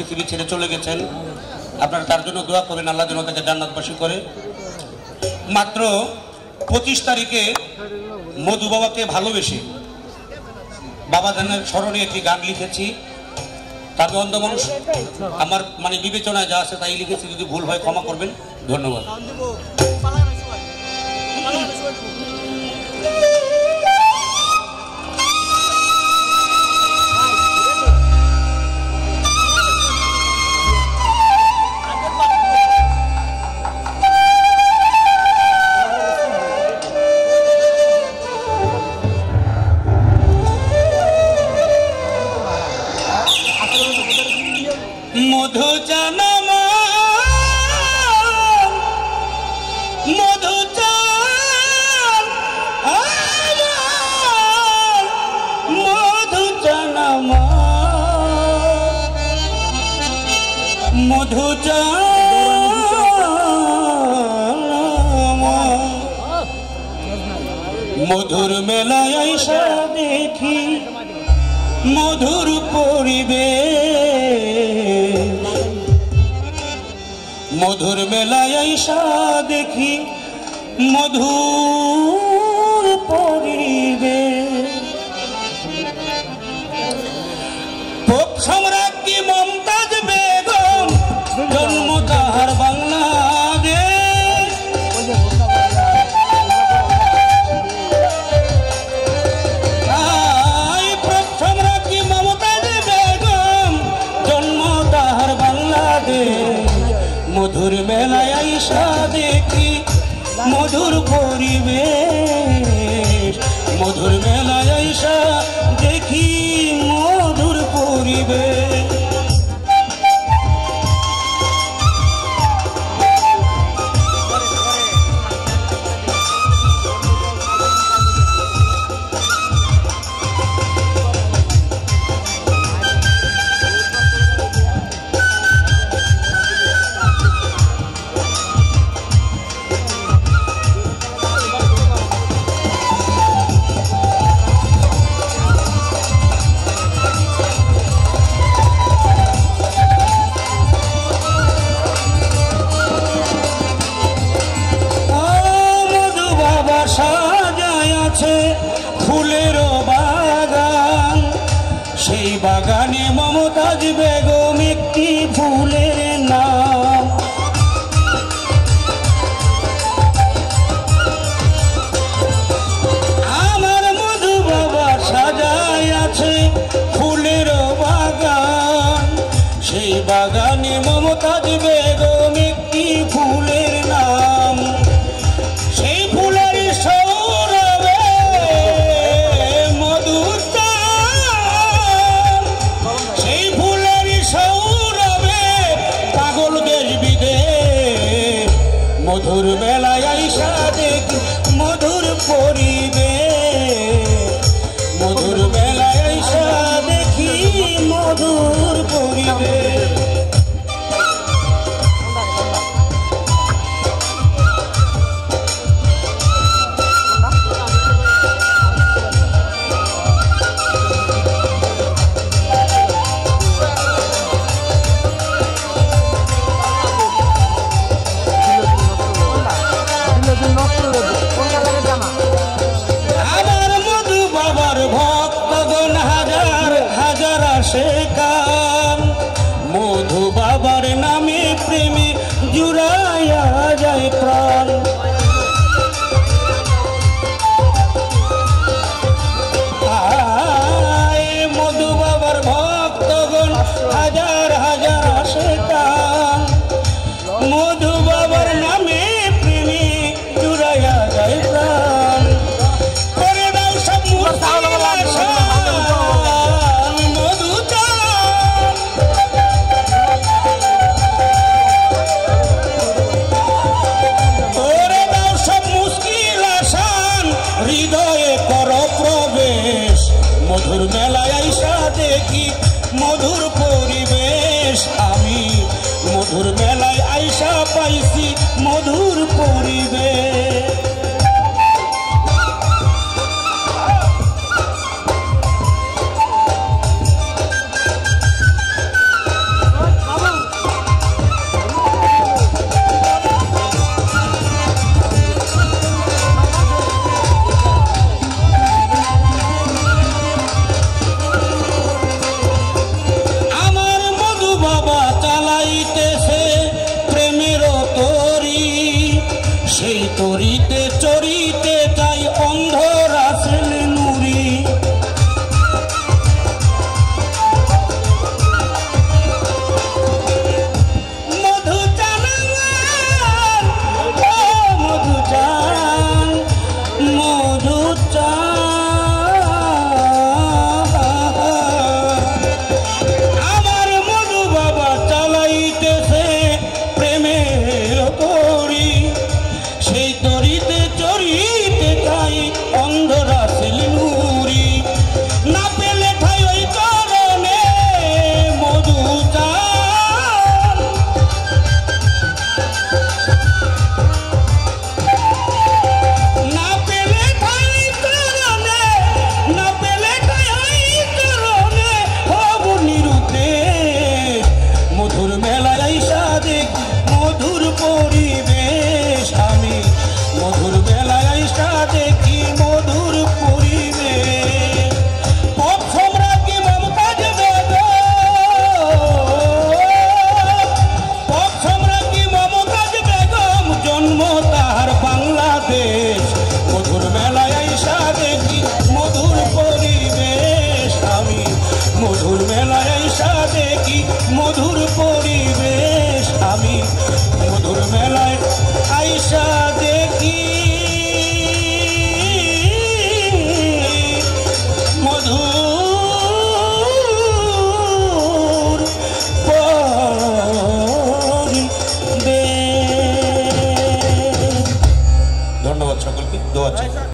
পৃথিবী ছেড়ে চলে গেছেন আপনারা তার জন্য দোয়া করবেন আল্লাহ যেন তাকে জান্নাতবাসী করে মাত্র 25 তারিখে মধু বাবাকে ভালোবেসে বাবা জানার স্মরণে একটি গান লিখেছি তার অন্ধ মানুষ আমার মানে বিবেচনায় যা আছে তাই লিখেছি যদি ভুল হয় ক্ষমা করবেন ধন্যবাদ মধুর মেলায় আইসা দেখি মধুর পরিবেশ মধুর মেলায় আইসা দেখি মধুর পরিবেশ পপ সম্রাট কি মমতাজ বেগম জন্ম তাহার মধুর মেলায় আইসা দেখি মধুর পরিবেশ মধুর মেলায় আইসা দেখি মধুর পরিবেশ বাগানে মমতাজ বেগম একটি ফুলের নাম আমার মধু বাবা সাজায় আছে ফুলের বাগান সেই বাগানে মমতাজ বেগম একটি ফুলের নাম সেই ফুলের মধুর বেলায় আইসা দেখি মধুর পরিবেশ মধুর বেলায় আইসা দেখি মধুর পরিবেশ মধু বাবার নামে প্রেমে জুড়াইয়া যায় প্রাণ মধু বাবার ভক্তগণ হাজার হাজার আসে টান মধু বাবার নামে প্রেমে জুড়াইয়া যায় প্রাণ মধুর মেলায় আইসা দেখি মধুর পরিবেশ আমি মধুর মেলায় আইসা পাইছি মধুর পরিবেশ